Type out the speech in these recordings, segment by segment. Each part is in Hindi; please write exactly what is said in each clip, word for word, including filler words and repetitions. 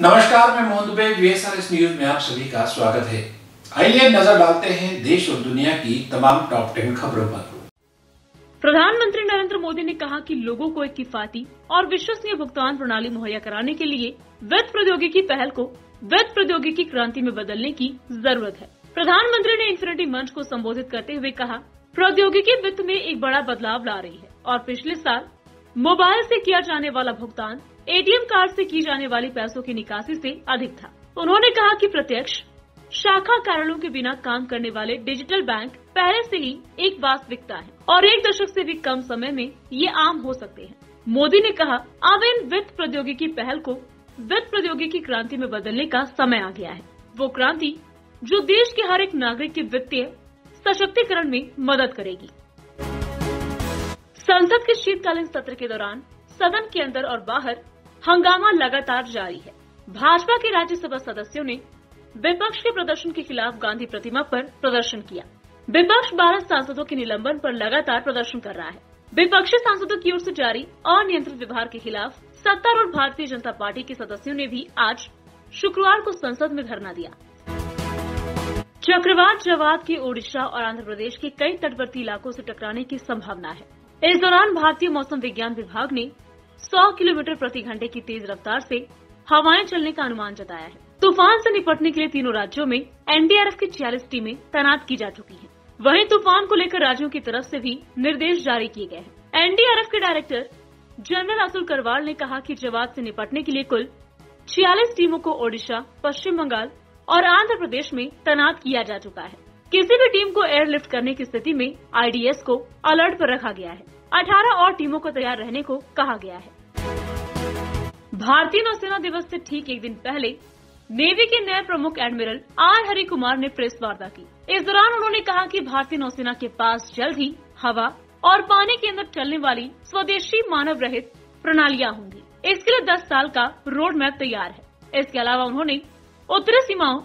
नमस्कार, मैं मोहन न्यूज में आप सभी का स्वागत है। आइए नजर डालते हैं देश और दुनिया की तमाम टॉप टेन खबरों पर। प्रधानमंत्री नरेंद्र मोदी ने कहा कि लोगों को एक किफायती और विश्वसनीय भुगतान प्रणाली मुहैया कराने के लिए वैध प्रौद्योगिकी पहल को वैध प्रौद्योगिकी क्रांति में बदलने की जरूरत है। प्रधानमंत्री ने इंफिनिटी मंच को संबोधित करते हुए कहा, प्रौद्योगिकी वित्त में एक बड़ा बदलाव ला रही है और पिछले साल मोबाइल से किया जाने वाला भुगतान एटीएम कार्ड से की जाने वाली पैसों की निकासी से अधिक था। उन्होंने कहा कि प्रत्यक्ष शाखा कार्यालयों के बिना काम करने वाले डिजिटल बैंक पहले से ही एक वास्तविकता है और एक दशक से भी कम समय में ये आम हो सकते हैं। मोदी ने कहा, अब इन वित्त प्रौद्योगिकी पहल को वित्त प्रौद्योगिकी क्रांति में बदलने का समय आ गया है। वो क्रांति जो देश के हर एक नागरिक के वित्तीय सशक्तिकरण में मदद करेगी। संसद के शीतकालीन सत्र के दौरान सदन के अंदर और बाहर हंगामा लगातार जारी है। भाजपा के राज्यसभा सदस्यों ने विपक्ष के प्रदर्शन के खिलाफ गांधी प्रतिमा पर प्रदर्शन किया। विपक्ष बारह सांसदों के निलंबन पर लगातार प्रदर्शन कर रहा है। विपक्षी सांसदों की ओर से जारी अनियंत्रित व्यवहार के खिलाफ सत्तारूढ़ भारतीय जनता पार्टी के सदस्यों ने भी आज शुक्रवार को संसद में धरना दिया। चक्रवात जवाद के ओडिशा और आंध्र प्रदेश के कई तटवर्ती इलाकों से टकराने की संभावना है। इस दौरान भारतीय मौसम विज्ञान विभाग ने सौ किलोमीटर प्रति घंटे की तेज रफ्तार से हवाएं चलने का अनुमान जताया है। तूफान से निपटने के लिए तीनों राज्यों में एनडीआरएफ की छियालीस टीमें तैनात की जा चुकी हैं। वहीं तूफान को लेकर राज्यों की तरफ से भी निर्देश जारी किए गए हैं। एनडीआरएफ के डायरेक्टर जनरल असुर करवाल ने कहा कि जवाब से निपटने के लिए कुल छियालीस टीमों को ओडिशा, पश्चिम बंगाल और आंध्र प्रदेश में तैनात किया जा चुका है। किसी भी टीम को एयरलिफ्ट करने की स्थिति में आईडीएस को अलर्ट पर रखा गया है। अठारह और टीमों को तैयार रहने को कहा गया है। भारतीय नौसेना दिवस से ठीक एक दिन पहले नेवी के नए प्रमुख एडमिरल आर हरि कुमार ने प्रेस वार्ता की। इस दौरान उन्होंने कहा कि भारतीय नौसेना के पास जल्द ही हवा और पानी के अंदर चलने वाली स्वदेशी मानव रहित प्रणालियां होंगी। इसके लिए दस साल का रोड मैप तैयार है। इसके अलावा उन्होंने उत्तरी सीमाओं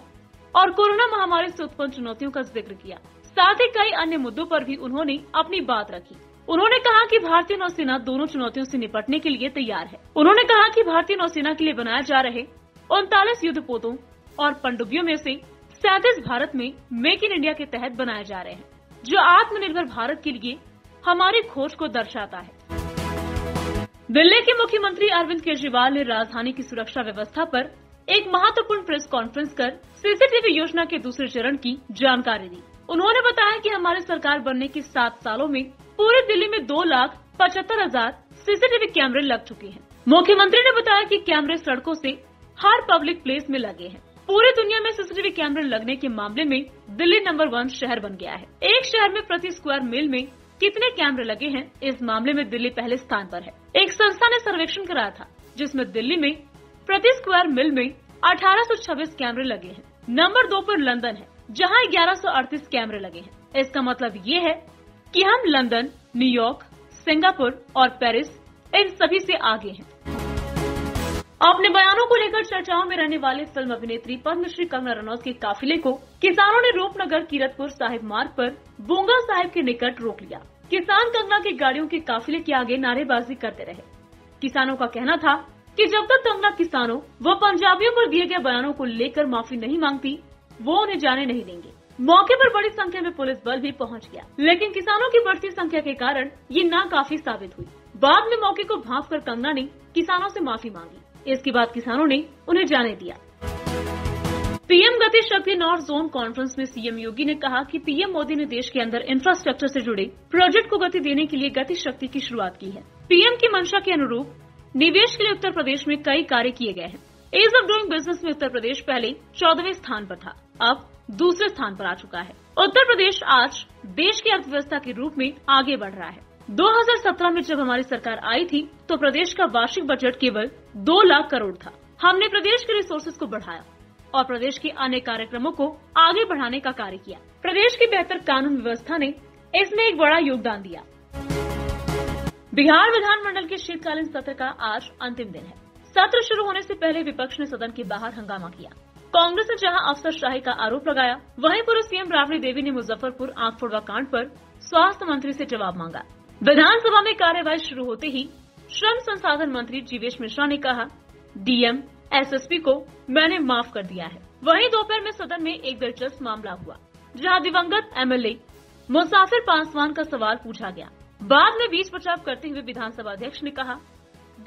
और कोरोना महामारी से उत्पन्न चुनौतियों का जिक्र किया। साथ ही कई अन्य मुद्दों पर भी उन्होंने अपनी बात रखी। उन्होंने कहा कि भारतीय नौसेना दोनों चुनौतियों से निपटने के लिए तैयार है। उन्होंने कहा कि भारतीय नौसेना के लिए बनाए जा रहे उनतालीस युद्धपोतों और पनडुब्बियों में से सैंतीस भारत में मेक इन इंडिया के तहत बनाए जा रहे हैं, जो आत्मनिर्भर भारत के लिए हमारी खोज को दर्शाता है। दिल्ली के मुख्यमंत्री अरविंद केजरीवाल ने राजधानी की सुरक्षा व्यवस्था पर एक महत्वपूर्ण प्रेस कॉन्फ्रेंस कर सीसीटीवी योजना के दूसरे चरण की जानकारी दी। उन्होंने बताया कि हमारी सरकार बनने के सात सालों में पूरे दिल्ली में दो लाख पचहत्तर हजार सीसीटीवी कैमरे लग चुके हैं। मुख्यमंत्री ने बताया कि कैमरे सड़कों से हर पब्लिक प्लेस में लगे हैं। पूरी दुनिया में सीसीटीवी कैमरे लगने के मामले में दिल्ली नंबर वन शहर बन गया है। एक शहर में प्रति स्क्वायर मील में कितने कैमरे लगे हैं, इस मामले में दिल्ली पहले स्थान पर है। एक संस्था ने सर्वेक्षण कराया था जिसमें दिल्ली में प्रति स्क्वायर मील में अठारह सौ छब्बीस कैमरे लगे हैं। नंबर दो पर लंदन है, जहां ग्यारह सौ अड़तीस कैमरे लगे हैं। इसका मतलब ये है कि हम लंदन, न्यूयॉर्क, सिंगापुर और पेरिस इन सभी से आगे हैं। अपने बयानों को लेकर चर्चाओं में रहने वाले फिल्म अभिनेत्री पद्मश्री कंगना रनौज के काफिले को किसानों ने रूपनगर कीरतपुर साहिब मार्ग पर बोंगा साहिब के निकट रोक लिया। किसान कंगना के गाड़ियों के काफिले के आगे नारेबाजी करते रहे। किसानों का कहना था कि जब तक कंगना किसानों व पंजाबियों पर दिए गए बयानों को लेकर माफी नहीं मांगती, वो उन्हें जाने नहीं देंगे। मौके पर बड़ी संख्या में पुलिस बल भी पहुंच गया, लेकिन किसानों की बढ़ती संख्या के कारण ये नाकाफी साबित हुई। बाद में मौके को भांप कर कंगना ने किसानों से माफी मांगी। इसके बाद किसानों ने उन्हें जाने दिया। PM Gati Shakti north zone conference में सीएम योगी ने कहा कि पीएम मोदी ने देश के अंदर इंफ्रास्ट्रक्चर से जुड़े प्रोजेक्ट को गति देने के लिए गति शक्ति की शुरुआत की है। पीएम की मंशा के अनुरूप निवेश के लिए उत्तर प्रदेश में कई कार्य किए गए हैं। ईज ऑफ डूइंग बिजनेस में उत्तर प्रदेश पहले चौदहवें स्थान पर था, अब दूसरे स्थान पर आ चुका है। उत्तर प्रदेश आज देश की अर्थव्यवस्था के रूप में आगे बढ़ रहा है। दो हज़ार सत्रह में जब हमारी सरकार आई थी तो प्रदेश का वार्षिक बजट केवल दो लाख करोड़ था। हमने प्रदेश के रिसोर्सेज को बढ़ाया और प्रदेश के अन्य कार्यक्रमों को आगे बढ़ाने का कार्य किया। प्रदेश की बेहतर कानून व्यवस्था ने इसमें एक बड़ा योगदान दिया। बिहार विधानमंडल के शीतकालीन सत्र का आज अंतिम दिन है। सत्र शुरू होने से पहले विपक्ष ने सदन के बाहर हंगामा किया। कांग्रेस ने जहां अफसरशाही का आरोप लगाया, वहीं पूर्व सीएम राबड़ी देवी ने मुजफ्फरपुर आग फोड़वा कांड पर स्वास्थ्य मंत्री से जवाब मांगा। विधानसभा में कार्यवाही शुरू होते ही श्रम संसाधन मंत्री जीवेश मिश्रा ने कहा, डीएम एसएसपी को मैंने माफ कर दिया है। वहीं दोपहर में सदन में एक दिलचस्प मामला हुआ, जहां दिवंगत एमएलए मुसाफिर पासवान का सवाल पूछा गया। बाद में बीच बचाव करते हुए विधानसभा अध्यक्ष ने कहा,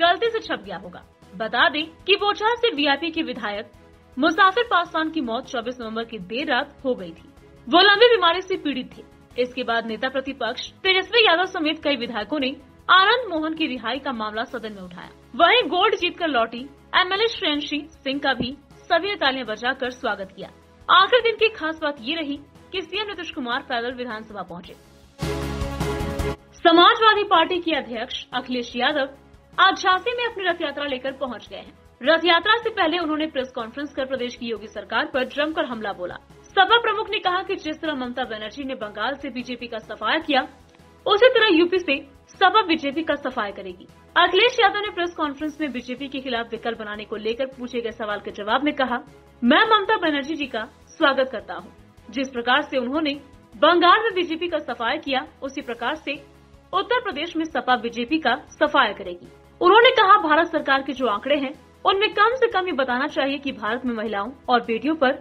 गलती से छप गया होगा। बता दें कि बोचहार से वीआईपी के विधायक मुसाफिर पासवान की मौत चौबीस नवंबर की देर रात हो गई थी। वो लंबी बीमारी से पीड़ित थे। इसके बाद नेता प्रतिपक्ष तेजस्वी यादव समेत कई विधायकों ने आनंद मोहन की रिहाई का मामला सदन में उठाया। वहीं गोल्ड जीतकर लौटी एमएलए श्रेयंशी सिंह का भी सभी ने तालियां बजाकर स्वागत किया। आखिरी दिन की खास बात ये रही कि सीएम नीतीश कुमार पैदल विधानसभा पहुंचे। समाजवादी पार्टी के अध्यक्ष अखिलेश यादव आज झांसी में अपनी रथ यात्रा लेकर पहुँच गए हैं। रथ यात्रा से पहले उन्होंने प्रेस कॉन्फ्रेंस कर प्रदेश की योगी सरकार पर जमकर हमला बोला। सपा प्रमुख ने कहा कि जिस तरह ममता बनर्जी ने बंगाल से बीजेपी का सफाया किया, उसी तरह यूपी से सपा बीजेपी का सफाया करेगी। अखिलेश यादव ने प्रेस कॉन्फ्रेंस में बीजेपी के खिलाफ विकल्प बनाने को लेकर पूछे गए सवाल के जवाब में कहा, मैं ममता बनर्जी जी का स्वागत करता हूं। जिस प्रकार से उन्होंने बंगाल में बीजेपी का सफाया किया, उसी प्रकार से उत्तर प्रदेश में सपा बीजेपी का सफाया करेगी। उन्होंने कहा, भारत सरकार के जो आंकड़े हैं उनमें कम से कम ये बताना चाहिए कि भारत में महिलाओं और बेटियों पर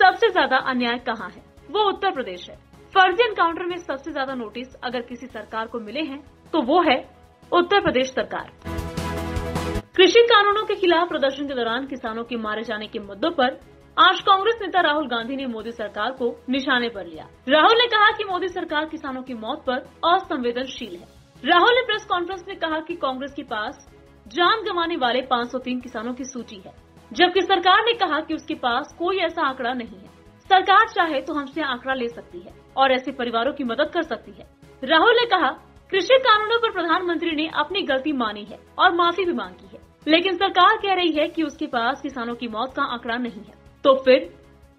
सबसे ज्यादा अन्याय कहाँ है, वो उत्तर प्रदेश है। फर्जी एनकाउंटर में सबसे ज्यादा नोटिस अगर किसी सरकार को मिले हैं तो वो है उत्तर प्रदेश सरकार। कृषि कानूनों के खिलाफ प्रदर्शन के दौरान किसानों के मारे जाने के मुद्दों पर आज कांग्रेस नेता राहुल गांधी ने मोदी सरकार को निशाने पर लिया। राहुल ने कहा कि मोदी सरकार किसानों की मौत पर असंवेदनशील है। राहुल ने प्रेस कॉन्फ्रेंस में कहा कि कांग्रेस के पास जान गंवाने वाले पाँच सौ तीन किसानों की सूची है, जबकि सरकार ने कहा कि उसके पास कोई ऐसा आंकड़ा नहीं है। सरकार चाहे तो हमसे आंकड़ा ले सकती है और ऐसे परिवारों की मदद कर सकती है। राहुल ने कहा, कृषि कानूनों पर प्रधानमंत्री ने अपनी गलती मानी है और माफी भी मांगी है, लेकिन सरकार कह रही है कि उसके पास किसानों की मौत का आंकड़ा नहीं है, तो फिर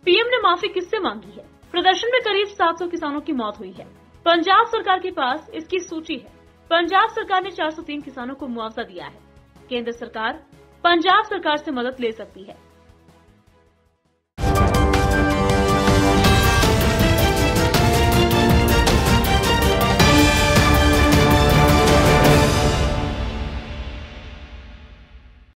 पीएम ने माफी किससे मांगी है? प्रदर्शन में करीब सात सौ किसानों की मौत हुई है। पंजाब सरकार के पास इसकी सूची है। पंजाब सरकार ने चार सौ तीन किसानों को मुआवजा दिया है। केंद्र सरकार पंजाब सरकार से मदद ले सकती है।